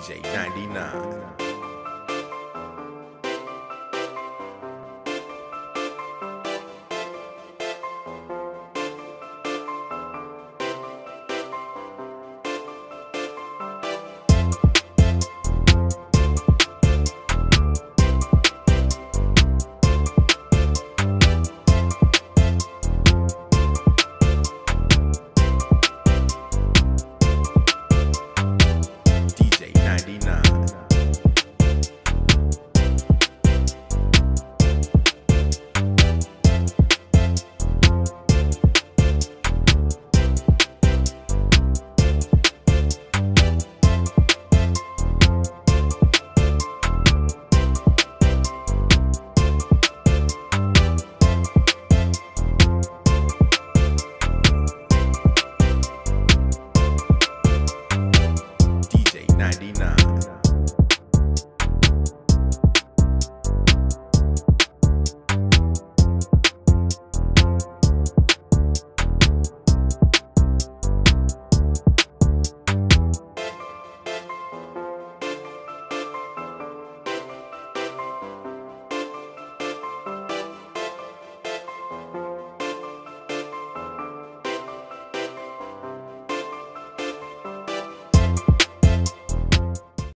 DJ 99.